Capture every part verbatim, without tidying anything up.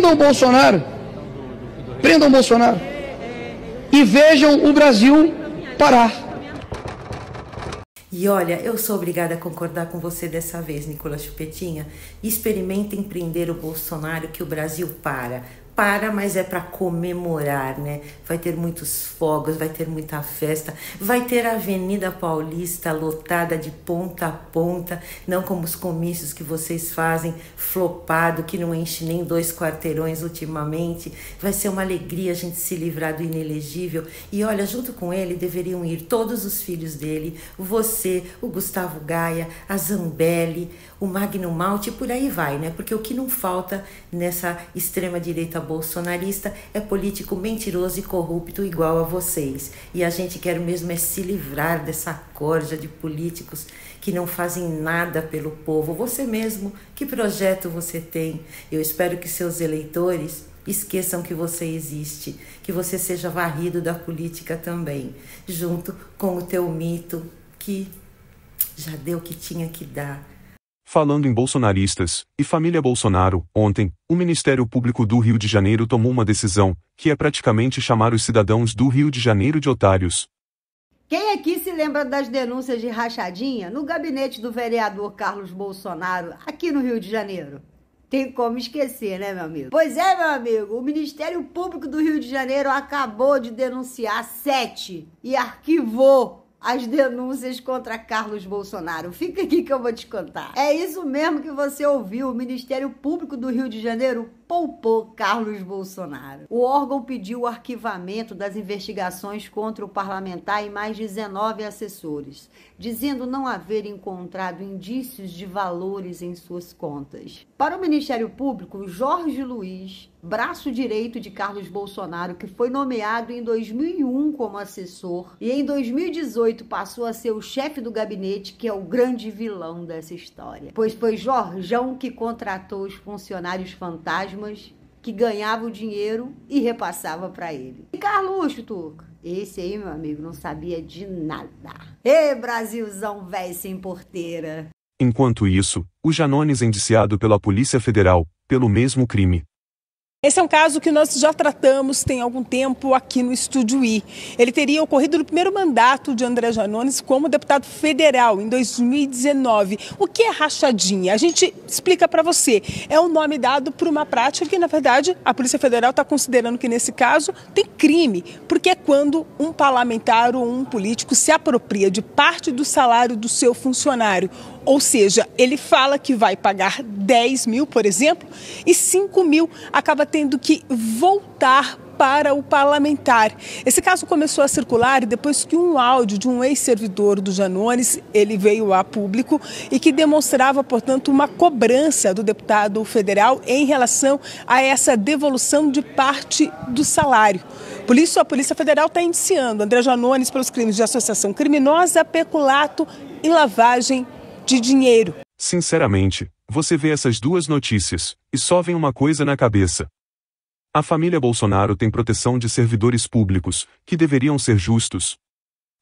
Prendam o Bolsonaro. Prendam o Bolsonaro. E vejam o Brasil parar. E olha, eu sou obrigada a concordar com você dessa vez, Nicolas Chupetinha. Experimentem prender o Bolsonaro que o Brasil para. Para, mas é para comemorar, né? Vai ter muitos fogos, vai ter muita festa, vai ter a Avenida Paulista lotada de ponta a ponta, não como os comícios que vocês fazem, flopado, que não enche nem dois quarteirões ultimamente. Vai ser uma alegria a gente se livrar do inelegível. E olha, junto com ele deveriam ir todos os filhos dele, você, o Gustavo Gaia, a Zambelli, o Magno Malte, por aí vai, né? Porque o que não falta nessa extrema-direita bolsonarista é político mentiroso e corrupto igual a vocês. E a gente quer mesmo é se livrar dessa corja de políticos que não fazem nada pelo povo. Você mesmo, que projeto você tem? Eu espero que seus eleitores esqueçam que você existe, que você seja varrido da política também, junto com o teu mito, que já deu o que tinha que dar. Falando em bolsonaristas e família Bolsonaro, ontem, o Ministério Público do Rio de Janeiro tomou uma decisão, que é praticamente chamar os cidadãos do Rio de Janeiro de otários. Quem aqui se lembra das denúncias de rachadinha no gabinete do vereador Carlos Bolsonaro, aqui no Rio de Janeiro? Tem como esquecer, né, meu amigo? Pois é, meu amigo, o Ministério Público do Rio de Janeiro acabou de denunciar sete e arquivou as denúncias contra Carlos Bolsonaro. Fica aqui que eu vou te contar. É isso mesmo que você ouviu. O Ministério Público do Rio de Janeiro poupou Carlos Bolsonaro. O órgão pediu o arquivamento das investigações contra o parlamentar e mais dezenove assessores, dizendo não haver encontrado indícios de valores em suas contas. Para o Ministério Público, Jorge Luiz, braço direito de Carlos Bolsonaro, que foi nomeado em dois mil e um como assessor e em dois mil e dezoito passou a ser o chefe do gabinete, que é o grande vilão dessa história. Pois foi Jorjão que contratou os funcionários fantasmas que ganhavam dinheiro e repassava para ele. E Carluxo, Tuca? Esse aí, meu amigo, não sabia de nada. Ê, Brasilzão véi sem porteira! Enquanto isso, o Janones é indiciado pela Polícia Federal pelo mesmo crime. Esse é um caso que nós já tratamos tem algum tempo aqui no Estúdio I. Ele teria ocorrido no primeiro mandato de André Janones como deputado federal, em dois mil e dezenove. O que é rachadinha? A gente explica para você. É um nome dado por uma prática que, na verdade, a Polícia Federal está considerando que, nesse caso, tem crime, porque é quando um parlamentar ou um político se apropria de parte do salário do seu funcionário. Ou seja, ele fala que vai pagar dez mil, por exemplo, e cinco mil acaba tendo que voltar para o parlamentar. Esse caso começou a circular depois que um áudio de um ex-servidor do Janones, ele veio a público e que demonstrava, portanto, uma cobrança do deputado federal em relação a essa devolução de parte do salário. Por isso, a Polícia Federal está indiciando André Janones pelos crimes de associação criminosa, peculato e lavagem de dinheiro. Sinceramente, você vê essas duas notícias e só vem uma coisa na cabeça. A família Bolsonaro tem proteção de servidores públicos, que deveriam ser justos.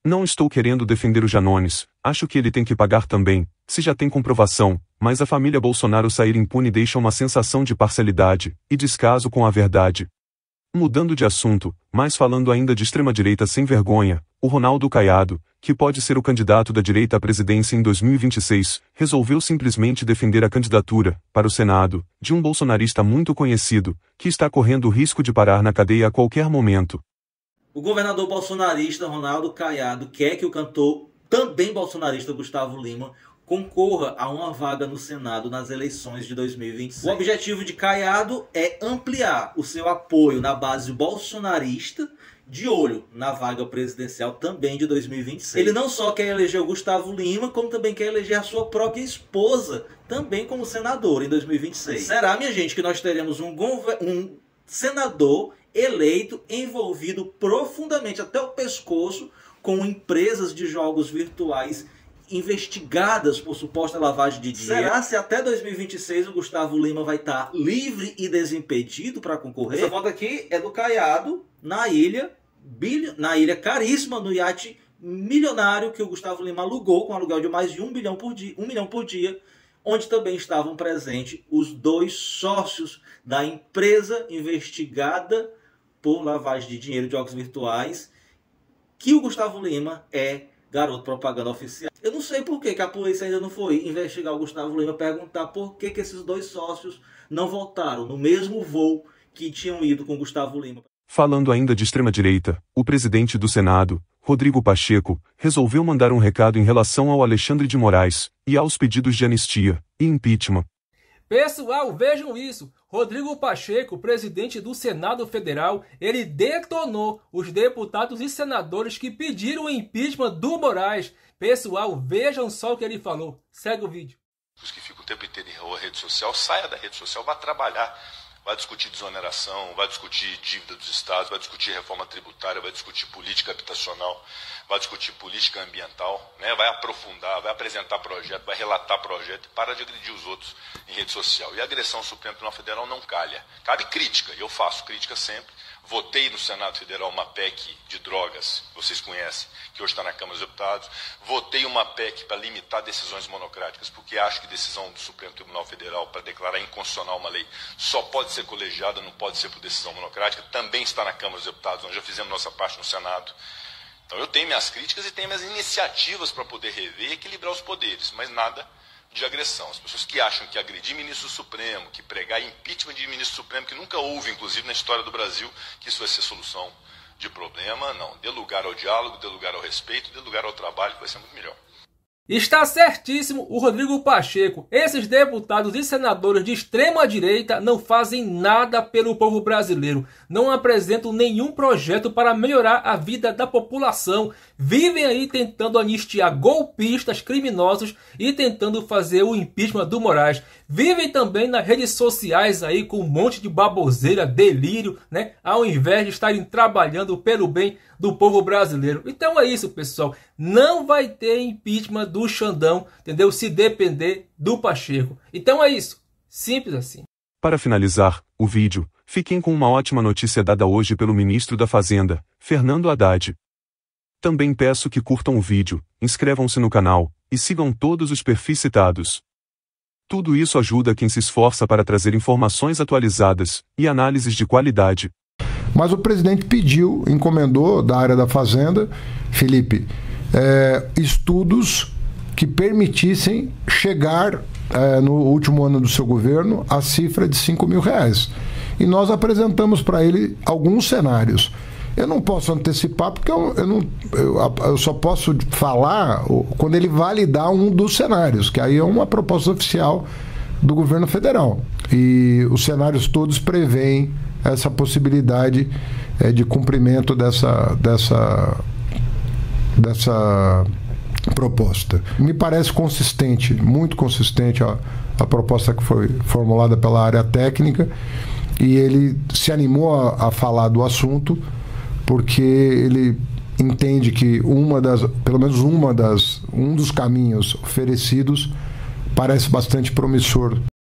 Não estou querendo defender o Janones, acho que ele tem que pagar também, se já tem comprovação, mas a família Bolsonaro sair impune deixa uma sensação de parcialidade e descaso com a verdade. Mudando de assunto, mas falando ainda de extrema-direita sem vergonha, o Ronaldo Caiado, que pode ser o candidato da direita à presidência em dois mil e vinte e seis, resolveu simplesmente defender a candidatura, para o Senado, de um bolsonarista muito conhecido, que está correndo o risco de parar na cadeia a qualquer momento. O governador bolsonarista Ronaldo Caiado quer que o cantor, também bolsonarista Gusttavo Lima, concorra a uma vaga no Senado nas eleições de dois mil e vinte e seis. O objetivo de Caiado é ampliar o seu apoio na base bolsonarista, de olho na vaga presidencial também de dois mil e vinte e seis. Ele não só quer eleger o Gusttavo Lima, como também quer eleger a sua própria esposa, também como senador em dois mil e vinte e seis. Será, minha gente, que nós teremos um, um senador eleito envolvido profundamente até o pescoço com empresas de jogos virtuais investigadas por suposta lavagem de dinheiro? Será se até dois mil e vinte e seis o Gusttavo Lima vai estar livre e desimpedido para concorrer? Essa foto aqui é do Caiado na ilha, bilho, na ilha caríssima, no iate milionário que o Gusttavo Lima alugou, com aluguel de mais de um bilhão por dia, um milhão por dia, onde também estavam presentes os dois sócios da empresa investigada por lavagem de dinheiro de jogos virtuais, que o Gusttavo Lima é garoto propaganda oficial. Eu não sei por que que a polícia ainda não foi investigar o Gusttavo Lima, perguntar por que que esses dois sócios não voltaram no mesmo voo que tinham ido com o Gusttavo Lima. Falando ainda de extrema-direita, o presidente do Senado, Rodrigo Pacheco, resolveu mandar um recado em relação ao Alexandre de Moraes e aos pedidos de anistia e impeachment. Pessoal, vejam isso. Rodrigo Pacheco, presidente do Senado Federal, ele detonou os deputados e senadores que pediram o impeachment do Moraes. Pessoal, vejam só o que ele falou. Segue o vídeo. Os que ficam o tempo inteiro em rede social, saia da rede social, vá trabalhar. Vai discutir desoneração, vai discutir dívida dos estados, vai discutir reforma tributária, vai discutir política habitacional, vai discutir política ambiental, né? Vai aprofundar, vai apresentar projeto, vai relatar projeto, para de agredir os outros em rede social. E a agressão ao Supremo Tribunal Federal não calha. Cabe crítica, eu faço crítica sempre. Votei no Senado Federal uma P E C de drogas, vocês conhecem, que hoje está na Câmara dos Deputados. Votei uma P E C para limitar decisões monocráticas, porque acho que decisão do Supremo Tribunal Federal para declarar inconstitucional uma lei só pode ser colegiada, não pode ser por decisão monocrática. Também está na Câmara dos Deputados, nós já fizemos nossa parte no Senado. Então eu tenho minhas críticas e tenho minhas iniciativas para poder rever e equilibrar os poderes, mas nada de agressão. As pessoas que acham que agredir ministro supremo, que pregar impeachment de ministro supremo, que nunca houve, inclusive, na história do Brasil, que isso vai ser solução de problema, não. Dê lugar ao diálogo, dê lugar ao respeito, dê lugar ao trabalho, que vai ser muito melhor. Está certíssimo o Rodrigo Pacheco. Esses deputados e senadores de extrema-direita não fazem nada pelo povo brasileiro. Não apresentam nenhum projeto para melhorar a vida da população. Vivem aí tentando anistiar golpistas, criminosos e tentando fazer o impeachment do Moraes. Vivem também nas redes sociais aí com um monte de baboseira, delírio, né? Ao invés de estarem trabalhando pelo bem do povo brasileiro. Então é isso, pessoal. Não vai ter impeachment do Xandão, entendeu? Se depender do Pacheco. Então é isso. Simples assim. Para finalizar o vídeo, fiquem com uma ótima notícia dada hoje pelo ministro da Fazenda, Fernando Haddad. Também peço que curtam o vídeo, inscrevam-se no canal e sigam todos os perfis citados. Tudo isso ajuda quem se esforça para trazer informações atualizadas e análises de qualidade. Mas o presidente pediu, encomendou da área da Fazenda, Felipe, é, estudos que permitissem chegar é, no último ano do seu governo a cifra de cinco mil reais. E nós apresentamos para ele alguns cenários. Eu não posso antecipar porque eu, eu, não, eu, eu só posso falar quando ele validar um dos cenários, que aí é uma proposta oficial do governo federal. E os cenários todos preveem essa possibilidade é, de cumprimento dessa, dessa, dessa proposta. Me parece consistente, muito consistente a, a proposta que foi formulada pela área técnica, e ele se animou a, a falar do assunto porque ele entende que uma das, pelo menos uma das, um dos caminhos oferecidos parece bastante promissor.